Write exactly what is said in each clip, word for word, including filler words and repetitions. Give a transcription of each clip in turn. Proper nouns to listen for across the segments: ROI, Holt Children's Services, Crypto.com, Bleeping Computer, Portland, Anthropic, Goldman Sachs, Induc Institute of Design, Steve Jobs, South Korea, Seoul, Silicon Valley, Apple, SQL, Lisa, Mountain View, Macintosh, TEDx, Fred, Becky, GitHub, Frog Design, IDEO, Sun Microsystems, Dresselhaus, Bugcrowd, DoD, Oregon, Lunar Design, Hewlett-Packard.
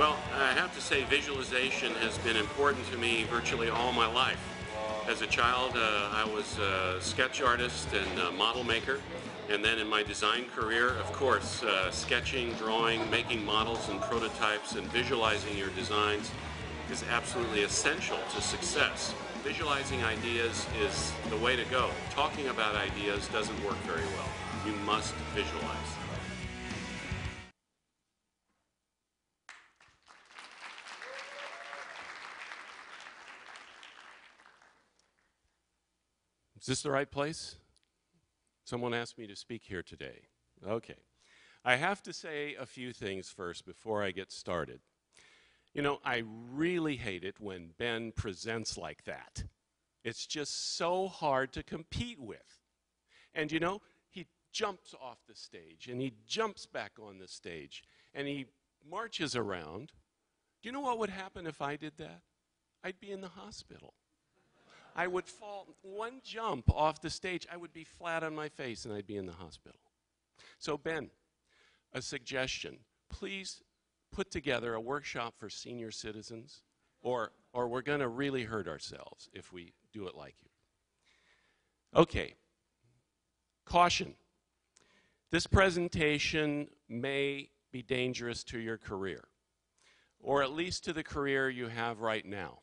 Well, I have to say visualization has been important to me virtually all my life. As a child, uh, I was a sketch artist and a model maker. And then in my design career, of course, uh, sketching, drawing, making models and prototypes and visualizing your designs is absolutely essential to success. Visualizing ideas is the way to go. Talking about ideas doesn't work very well. You must visualize. Is this the right place? Someone asked me to speak here today. Okay. I have to say a few things first before I get started. You know, I really hate it when Ben presents like that. It's just so hard to compete with. And you know, he jumps off the stage and he jumps back on the stage and he marches around. Do you know what would happen if I did that? I'd be in the hospital. I would fall one jump off the stage, I would be flat on my face and I'd be in the hospital. So Ben, a suggestion, please put together a workshop for senior citizens or, or we're going to really hurt ourselves if we do it like you. Okay, caution. This presentation may be dangerous to your career, or at least to the career you have right now.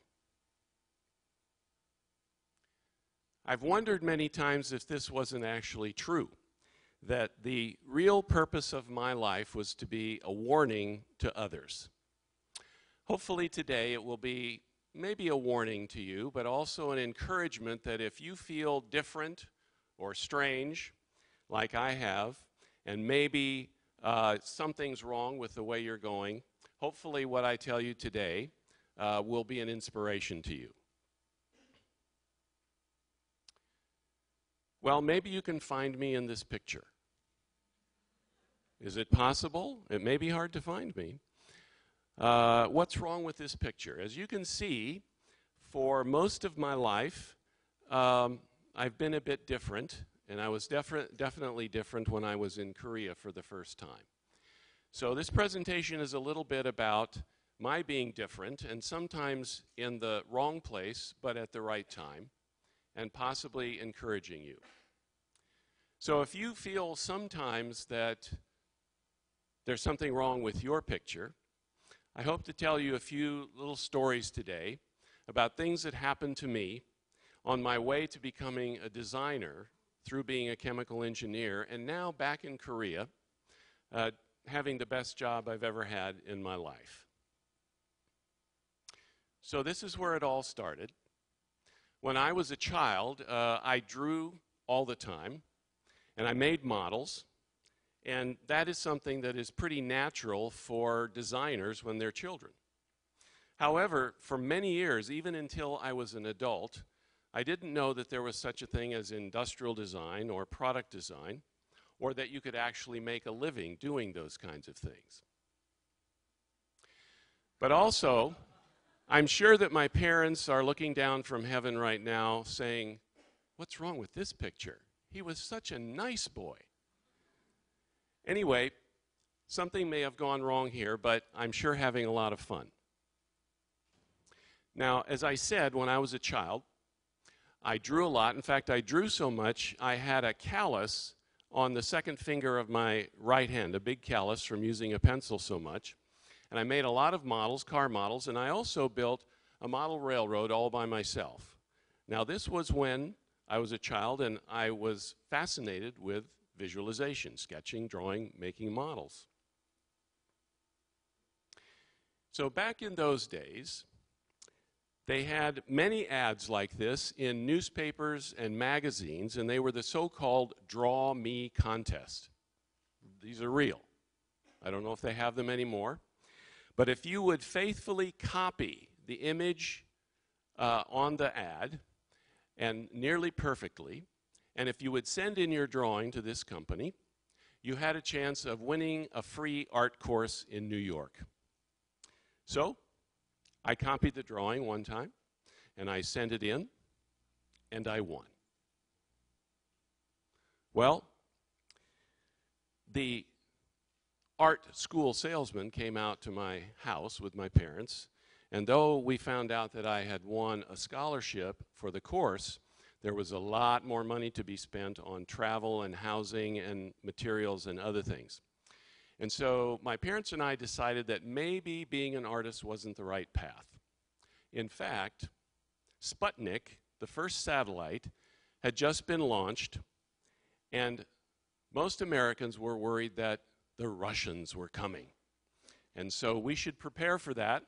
I've wondered many times if this wasn't actually true, that the real purpose of my life was to be a warning to others. Hopefully today it will be maybe a warning to you, but also an encouragement that if you feel different or strange, like I have, and maybe uh, something's wrong with the way you're going, hopefully what I tell you today uh, will be an inspiration to you. Well, maybe you can find me in this picture. Is it possible? It may be hard to find me. Uh, what's wrong with this picture? As you can see, for most of my life, um, I've been a bit different, and I was different, definitely different when I was in Korea for the first time. So this presentation is a little bit about my being different, and sometimes in the wrong place, but at the right time, and possibly encouraging you. So if you feel sometimes that there's something wrong with your picture, I hope to tell you a few little stories today about things that happened to me on my way to becoming a designer through being a chemical engineer, and now back in Korea, uh, having the best job I've ever had in my life. So this is where it all started. When I was a child, uh, I drew all the time, and I made models, and that is something that is pretty natural for designers when they're children. However, for many years, even until I was an adult, I didn't know that there was such a thing as industrial design or product design, or that you could actually make a living doing those kinds of things. But also, I'm sure that my parents are looking down from heaven right now saying, what's wrong with this picture? He was such a nice boy. Anyway, something may have gone wrong here, but I'm sure having a lot of fun. Now, as I said, when I was a child, I drew a lot. In fact, I drew so much, I had a callus on the second finger of my right hand, a big callus from using a pencil so much. And I made a lot of models, car models, and I also built a model railroad all by myself. Now, this was when I was a child and I was fascinated with visualization, sketching, drawing, making models. So back in those days, they had many ads like this in newspapers and magazines, and they were the so-called Draw Me contest. These are real. I don't know if they have them anymore. But if you would faithfully copy the image uh, on the ad, and nearly perfectly, and if you would send in your drawing to this company, you had a chance of winning a free art course in New York. So I copied the drawing one time, and I sent it in, and I won. Well, the art school salesman came out to my house with my parents, and though we found out that I had won a scholarship for the course, there was a lot more money to be spent on travel and housing and materials and other things. And so my parents and I decided that maybe being an artist wasn't the right path. In fact, Sputnik, the first satellite, had just been launched, and most Americans were worried that the Russians were coming. And so we should prepare for that.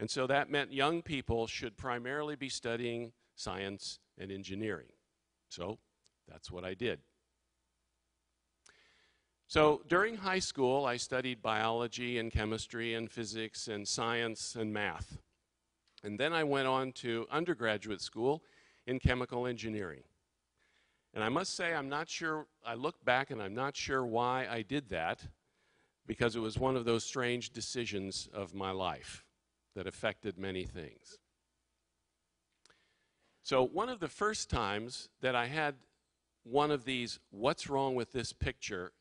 And so that meant young people should primarily be studying science and engineering. So that's what I did. So during high school, I studied biology and chemistry and physics and science and math. And then I went on to undergraduate school in chemical engineering. And I must say, I'm not sure, I look back and I'm not sure why I did that, because it was one of those strange decisions of my life that affected many things. So one of the first times that I had one of these "what's wrong with this picture"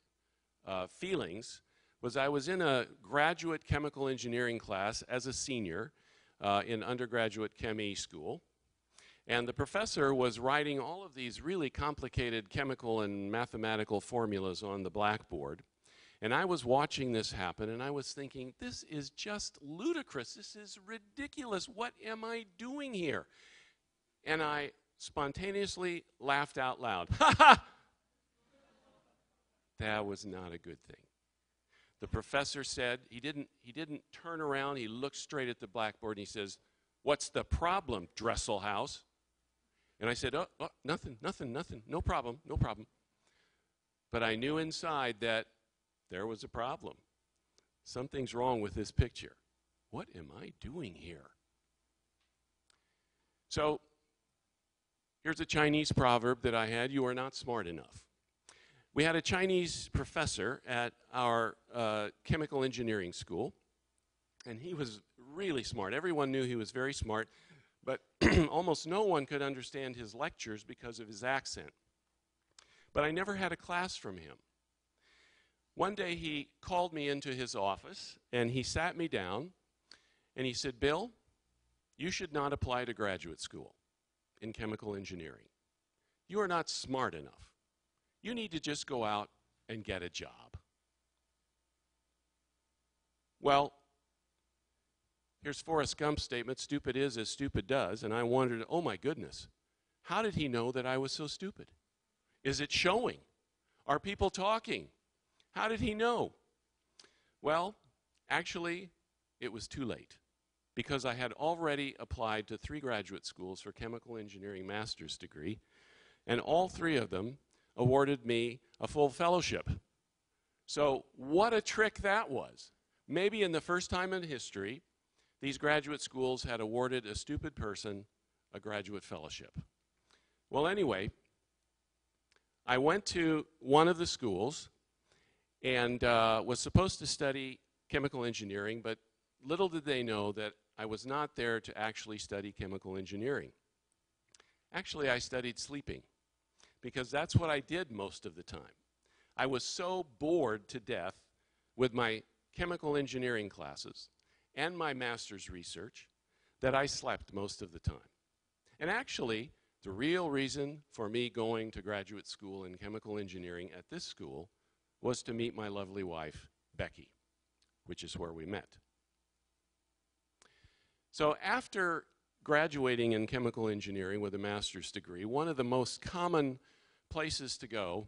uh, feelings was I was in a graduate chemical engineering class as a senior uh, in undergraduate chemi school. And the professor was writing all of these really complicated chemical and mathematical formulas on the blackboard. And I was watching this happen, and I was thinking, this is just ludicrous. This is ridiculous. What am I doing here? And I spontaneously laughed out loud. Ha ha! That was not a good thing. The professor said, he didn't, he didn't turn around. He looked straight at the blackboard, and he says, "What's the problem, Dresselhaus?" And I said, oh, oh, nothing, nothing, nothing, no problem, no problem. But I knew inside that there was a problem. Something's wrong with this picture. What am I doing here? So here's a Chinese proverb that I had: you are not smart enough. We had a Chinese professor at our uh, chemical engineering school, and he was really smart. Everyone knew he was very smart, but almost no one could understand his lectures because of his accent. But I never had a class from him. One day he called me into his office, and he sat me down, and he said, "Bill, you should not apply to graduate school in chemical engineering. You are not smart enough. You need to just go out and get a job." Well, here's Forrest Gump's statement, "Stupid is as stupid does," and I wondered, oh my goodness, how did he know that I was so stupid? Is it showing? Are people talking? How did he know? Well, actually, it was too late, because I had already applied to three graduate schools for chemical engineering master's degree, and all three of them awarded me a full fellowship. So what a trick that was. Maybe in the first time in history, these graduate schools had awarded a stupid person a graduate fellowship. Well, anyway, I went to one of the schools and uh, was supposed to study chemical engineering, but little did they know that I was not there to actually study chemical engineering. Actually, I studied sleeping, because that's what I did most of the time. I was so bored to death with my chemical engineering classes and my master's research that I slept most of the time. And actually, the real reason for me going to graduate school in chemical engineering at this school was to meet my lovely wife, Becky, which is where we met. So after graduating in chemical engineering with a master's degree, one of the most common places to go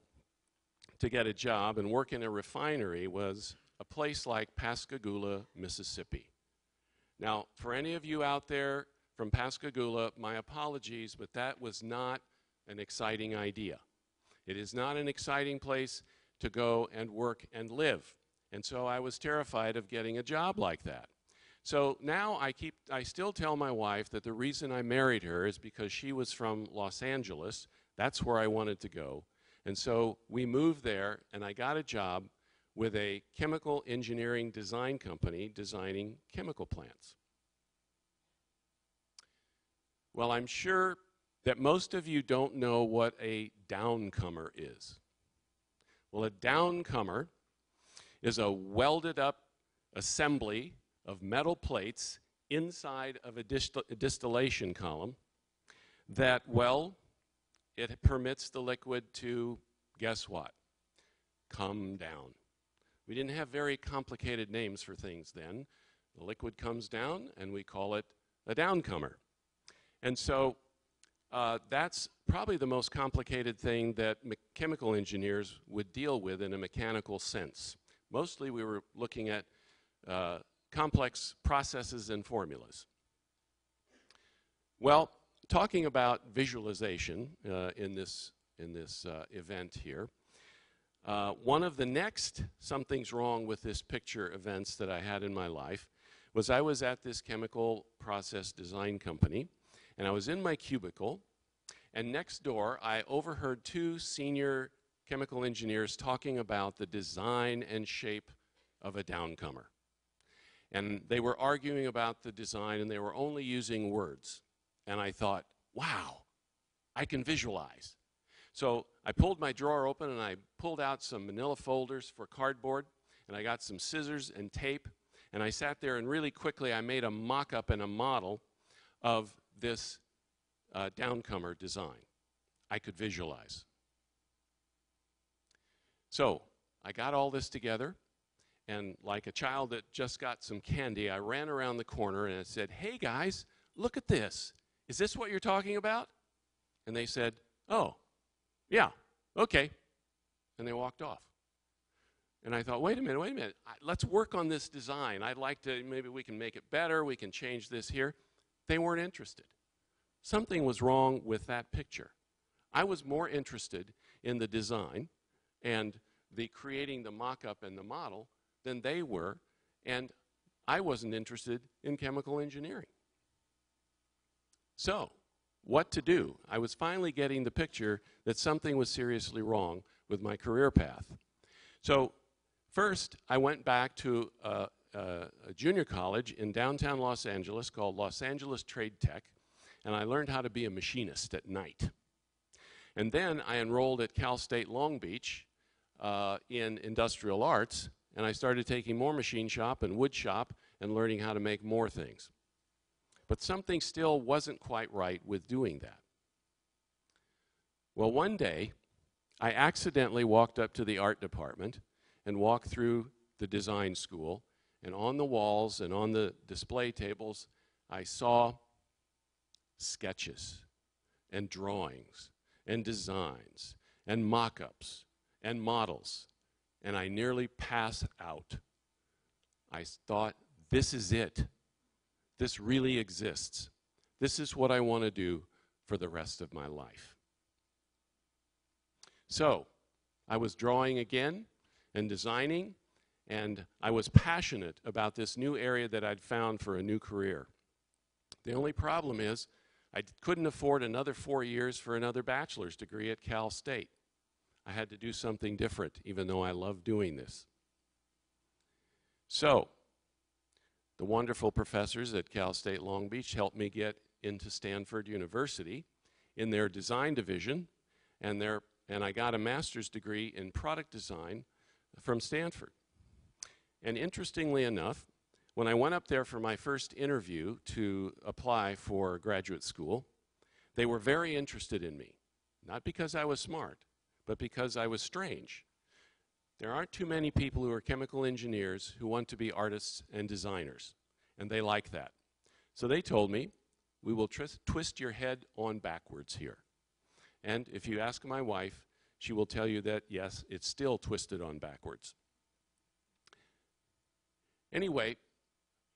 to get a job and work in a refinery was a place like Pascagoula, Mississippi. Now, for any of you out there from Pascagoula, my apologies, but that was not an exciting idea. It is not an exciting place to go and work and live. And so I was terrified of getting a job like that. So now I keep, I still tell my wife that the reason I married her is because she was from Los Angeles. That's where I wanted to go. And so we moved there, and I got a job with a chemical engineering design company designing chemical plants. Well, I'm sure that most of you don't know what a downcomer is. Well, a downcomer is a welded up assembly of metal plates inside of a, distil a distillation column that, well, it permits the liquid to, guess what? Come down. We didn't have very complicated names for things then. The liquid comes down, and we call it a downcomer. And so uh, that's probably the most complicated thing that chemical engineers would deal with in a mechanical sense. Mostly we were looking at uh, complex processes and formulas. Well, talking about visualization uh, in this, in this uh, event here, Uh, one of the next something's wrong with this picture events that I had in my life was I was at this chemical process design company, and I was in my cubicle, and next door I overheard two senior chemical engineers talking about the design and shape of a downcomer. And they were arguing about the design, and they were only using words. And I thought, wow, I can visualize. So I pulled my drawer open and I pulled out some manila folders for cardboard, and I got some scissors and tape, and I sat there and really quickly I made a mock-up and a model of this uh, downcomer design. I could visualize. So I got all this together, and like a child that just got some candy, I ran around the corner and I said, "Hey guys, look at this. Is this what you're talking about?" And they said, "Oh. Yeah, okay." And they walked off. And I thought, wait a minute, wait a minute. I, let's work on this design. I'd like to, maybe we can make it better. We can change this here. They weren't interested. Something was wrong with that picture. I was more interested in the design and the creating the mock-up and the model than they were. And I wasn't interested in chemical engineering. So, what to do? I was finally getting the picture that something was seriously wrong with my career path. So first, I went back to a, a, a junior college in downtown Los Angeles called Los Angeles Trade Tech, and I learned how to be a machinist at night. And then I enrolled at Cal State Long Beach uh, in industrial arts, and I started taking more machine shop and wood shop and learning how to make more things. But something still wasn't quite right with doing that. Well, one day, I accidentally walked up to the art department and walked through the design school, and on the walls and on the display tables, I saw sketches and drawings and designs and mock-ups and models, and I nearly passed out. I thought, this is it. This really exists. This is what I want to do for the rest of my life. So, I was drawing again and designing, and I was passionate about this new area that I'd found for a new career. The only problem is I couldn't afford another four years for another bachelor's degree at Cal State. I had to do something different, even though I loved doing this. So, the wonderful professors at Cal State Long Beach helped me get into Stanford University in their design division, and, their, and I got a master's degree in product design from Stanford. And interestingly enough, when I went up there for my first interview to apply for graduate school, they were very interested in me. Not because I was smart, but because I was strange. There aren't too many people who are chemical engineers who want to be artists and designers, and they like that. So they told me, we will twist your head on backwards here. And if you ask my wife, she will tell you that, yes, it's still twisted on backwards. Anyway,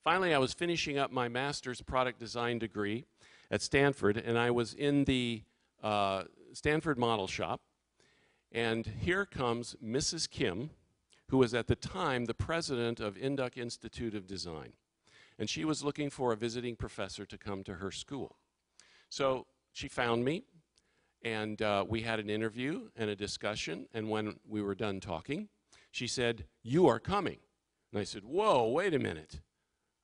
finally I was finishing up my master's product design degree at Stanford, and I was in the uh, Stanford model shop. And here comes Missus Kim, who was at the time the president of Induc Institute of Design. And she was looking for a visiting professor to come to her school. So she found me, and uh, we had an interview and a discussion. And when we were done talking, she said, "You are coming." And I said, "Whoa, wait a minute.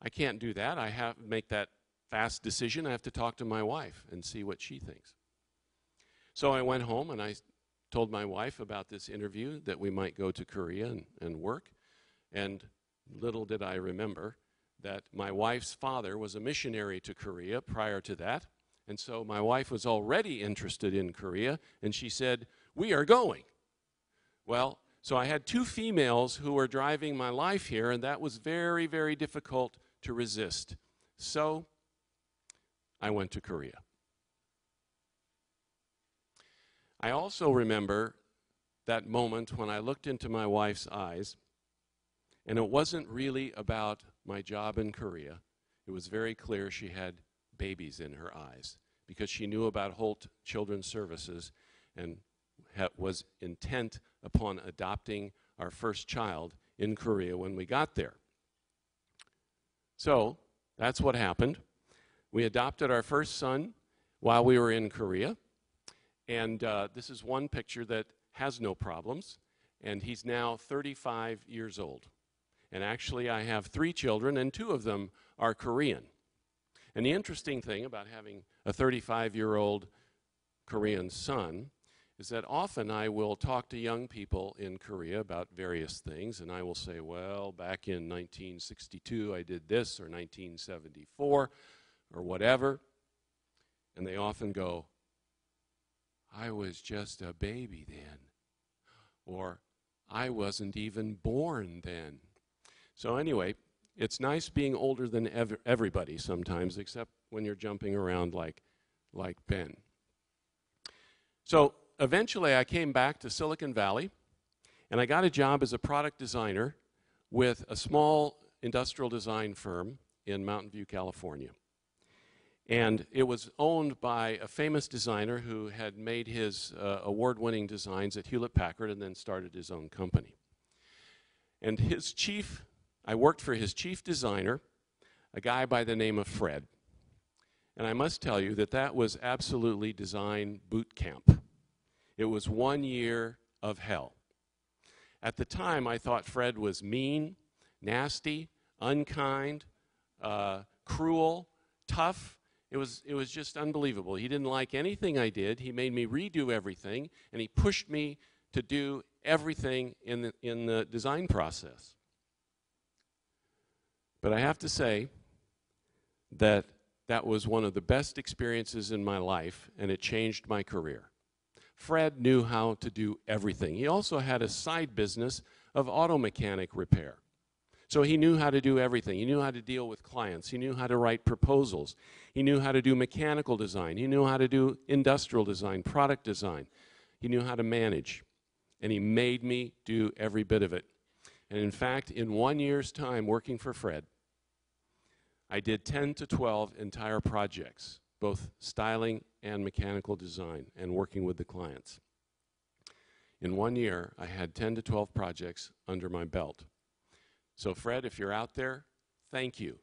I can't do that. I have to make that fast decision. I have to talk to my wife and see what she thinks." So I went home and I told my wife about this interview that we might go to Korea and, and work, And little did I remember that my wife's father was a missionary to Korea prior to that. And so my wife was already interested in Korea, and she said, "We are going." Well, so I had two females who were driving my life here, and that was very, very difficult to resist. So I went to Korea. I also remember that moment when I looked into my wife's eyes, and it wasn't really about my job in Korea. It was very clear she had babies in her eyes because she knew about Holt Children's Services and was intent upon adopting our first child in Korea when we got there. So that's what happened. We adopted our first son while we were in Korea, and uh, this is one picture that has no problems, and he's now thirty-five years old. And actually I have three children, and two of them are Korean. And the interesting thing about having a thirty-five-year-old Korean son is that often I will talk to young people in Korea about various things, and I will say, well, back in nineteen sixty-two I did this, or nineteen seventy-four, or whatever. And they often go, "I was just a baby then," or "I wasn't even born then." So anyway, it's nice being older than ev everybody sometimes, except when you're jumping around like, like Ben. So eventually I came back to Silicon Valley, and I got a job as a product designer with a small industrial design firm in Mountain View, California. And it was owned by a famous designer who had made his uh, award-winning designs at Hewlett-Packard and then started his own company. And his chief I worked for his chief designer, a guy by the name of Fred. And I must tell you that that was absolutely design boot camp. It was one year of hell. At the time, I thought Fred was mean, nasty, unkind, uh, cruel, tough. It was, it was just unbelievable. He didn't like anything I did. He made me redo everything, and he pushed me to do everything in the, in the design process. But I have to say that that was one of the best experiences in my life, and it changed my career. Fred knew how to do everything. He also had a side business of auto mechanic repair. So he knew how to do everything. He knew how to deal with clients. He knew how to write proposals. He knew how to do mechanical design. He knew how to do industrial design, product design. He knew how to manage, and he made me do every bit of it. And in fact, in one year's time working for Fred, I did ten to twelve entire projects, both styling and mechanical design, and working with the clients. In one year, I had ten to twelve projects under my belt. So Fred, if you're out there, thank you.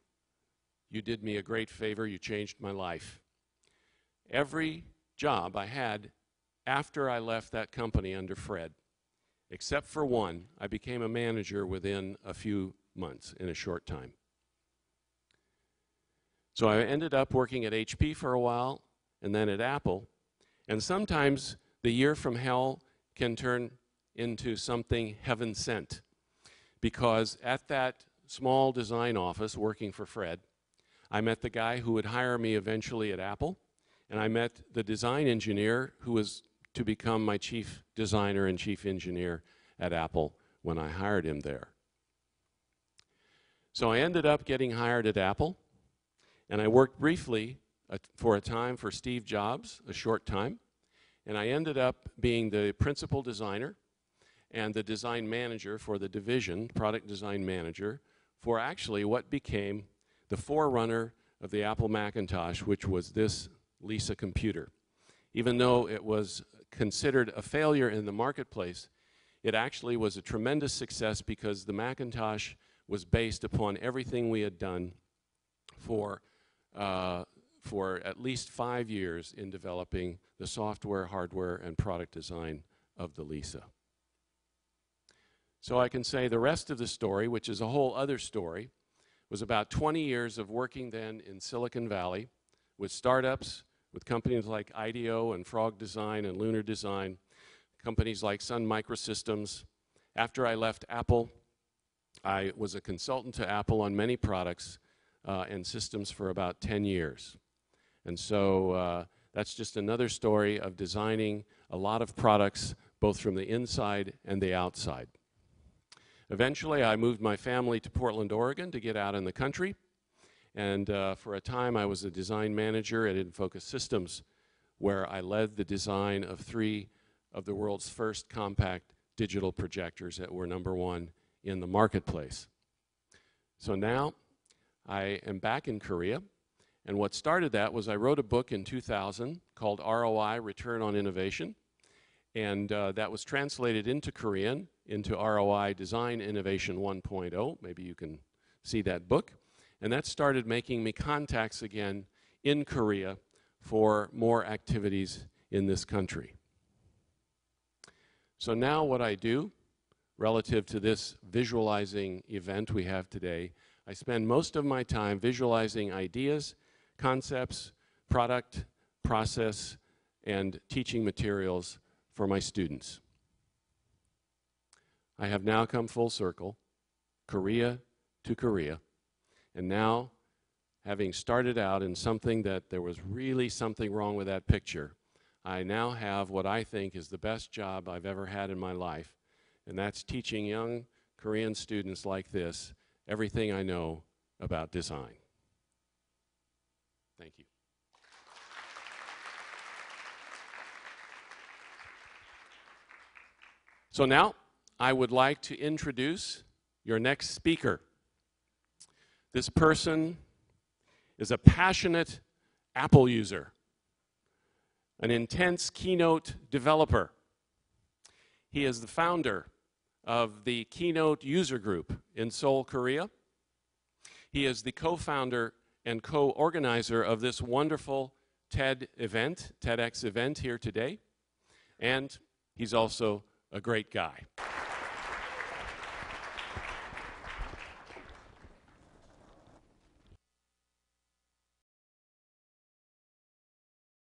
You did me a great favor. You changed my life. Every job I had after I left that company under Fred, except for one, I became a manager within a few months, in a short time. So I ended up working at H P for a while, and then at Apple. And sometimes the year from hell can turn into something heaven sent, because at that small design office working for Fred, I met the guy who would hire me eventually at Apple, and I met the design engineer who was to become my chief designer and chief engineer at Apple when I hired him there. So I ended up getting hired at Apple, and I worked briefly uh, for a time for Steve Jobs, a short time, and I ended up being the principal designer and the design manager for the division, product design manager, for actually what became the forerunner of the Apple Macintosh, which was this Lisa computer. Even though it was considered a failure in the marketplace, it actually was a tremendous success because the Macintosh was based upon everything we had done for, uh, for at least five years in developing the software, hardware, and product design of the Lisa. So I can say the rest of the story, which is a whole other story, was about twenty years of working then in Silicon Valley with startups, with companies like IDEO and Frog Design and Lunar Design, companies like Sun Microsystems. After I left Apple, I was a consultant to Apple on many products uh, and systems for about ten years. And so uh, that's just another story of designing a lot of products, both from the inside and the outside. Eventually, I moved my family to Portland, Oregon to get out in the country. And uh, for a time, I was a design manager at InFocus Systems, where I led the design of three of the world's first compact digital projectors that were number one in the marketplace. So now I am back in Korea. And what started that was I wrote a book in two thousand called R O I, Return on Innovation. And uh, that was translated into Korean, into R O I Design Innovation one point oh. Maybe you can see that book. And that started making me contacts again in Korea for more activities in this country. So now what I do, relative to this visualizing event we have today, I spend most of my time visualizing ideas, concepts, product, process, and teaching materials for my students. I have now come full circle, Korea to Korea, and now, having started out in something that there was really something wrong with that picture, I now have what I think is the best job I've ever had in my life, and that's teaching young Korean students like this everything I know about design. Thank you. So now, I would like to introduce your next speaker. This person is a passionate Apple user, an intense Keynote developer. He is the founder of the Keynote user group in Seoul, Korea. He is the co-founder and co-organizer of this wonderful TED event, TEDx event here today, and he's also a great guy.